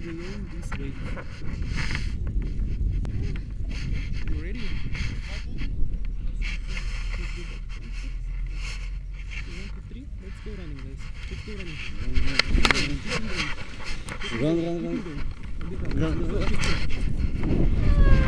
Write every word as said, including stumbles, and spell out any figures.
slide along this way. You ready? one, two, three, let's go running, guys. Let's go running. Run, run, run. Run, run, run.